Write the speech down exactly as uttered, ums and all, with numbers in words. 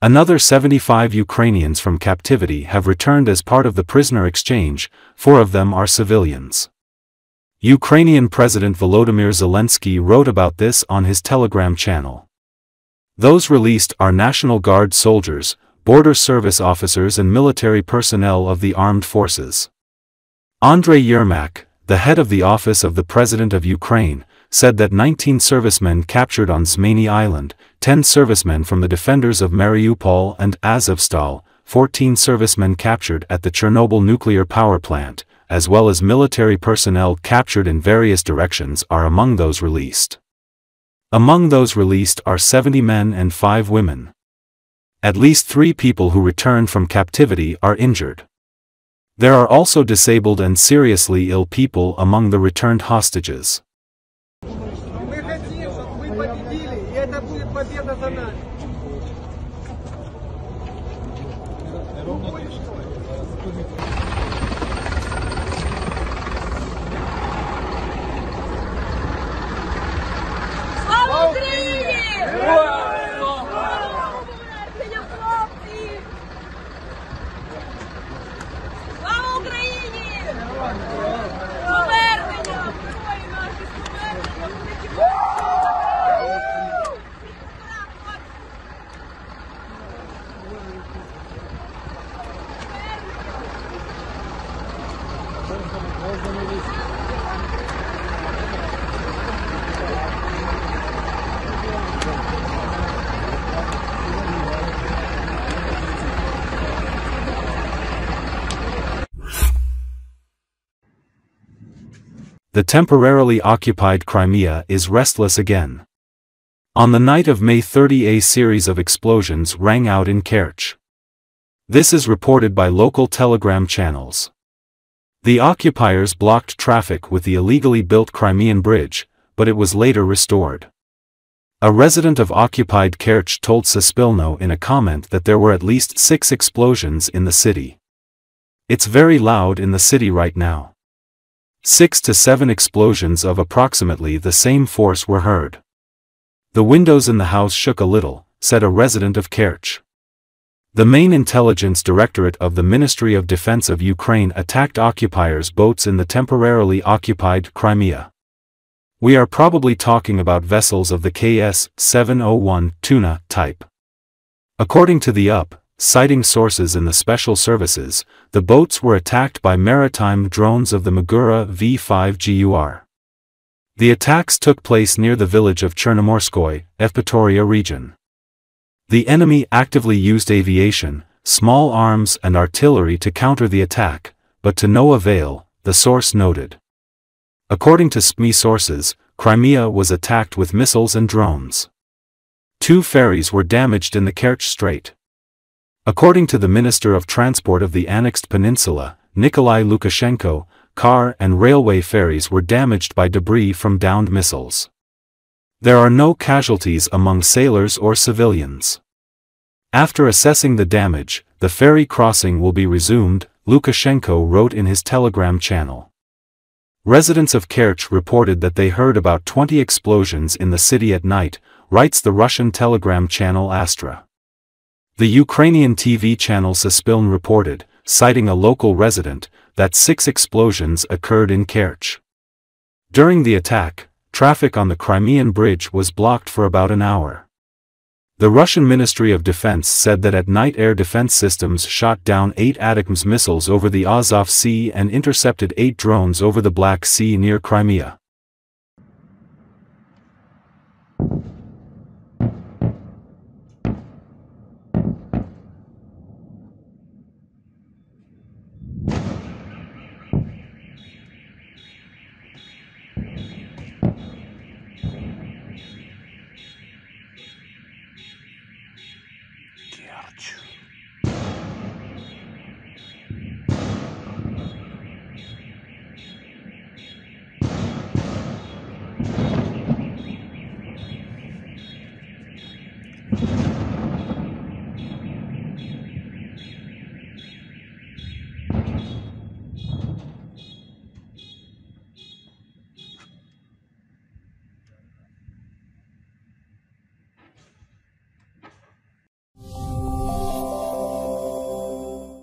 Another seventy-five Ukrainians from captivity have returned as part of the prisoner exchange, four of them are civilians. Ukrainian President Volodymyr Zelensky wrote about this on his Telegram channel. Those released are National Guard soldiers, border service officers and military personnel of the armed forces. Andrey Yermak, the head of the office of the President of Ukraine, said that nineteen servicemen captured on Zmeiny Island, ten servicemen from the defenders of Mariupol and Azovstal, fourteen servicemen captured at the Chernobyl nuclear power plant, as well as military personnel captured in various directions are among those released. Among those released are seventy men and five women. At least three people who returned from captivity are injured. There are also disabled and seriously ill people among the returned hostages. The temporarily occupied Crimea is restless again. On the night of May thirtieth, a series of explosions rang out in Kerch. This is reported by local Telegram channels. The occupiers blocked traffic with the illegally built Crimean Bridge, but it was later restored. A resident of occupied Kerch told Suspilne in a comment that there were at least six explosions in the city. It's very loud in the city right now. Six to seven explosions of approximately the same force were heard. The windows in the house shook a little, said a resident of Kerch. The main intelligence directorate of the Ministry of Defense of Ukraine attacked occupiers' boats in the temporarily occupied Crimea. We are probably talking about vessels of the K S seven oh one Tuna type. According to the U P, citing sources in the special services, the boats were attacked by maritime drones of the Magura V five G U R. The attacks took place near the village of Chernomorskoye, Evpatoria region. The enemy actively used aviation, small arms and artillery to counter the attack, but to no avail, the source noted. According to S M I sources, Crimea was attacked with missiles and drones. Two ferries were damaged in the Kerch Strait. According to the Minister of Transport of the annexed peninsula, Nikolai Lukashenko, car and railway ferries were damaged by debris from downed missiles. There are no casualties among sailors or civilians. After assessing the damage, the ferry crossing will be resumed, Lukashenko wrote in his Telegram channel. Residents of Kerch reported that they heard about twenty explosions in the city at night, writes the Russian Telegram channel Astra. The Ukrainian T V channel Suspilne reported, citing a local resident, that six explosions occurred in Kerch. During the attack, traffic on the Crimean Bridge was blocked for about an hour. The Russian Ministry of Defense said that at night air defense systems shot down eight Atacms missiles over the Azov sea and intercepted eight drones over the Black Sea near Crimea.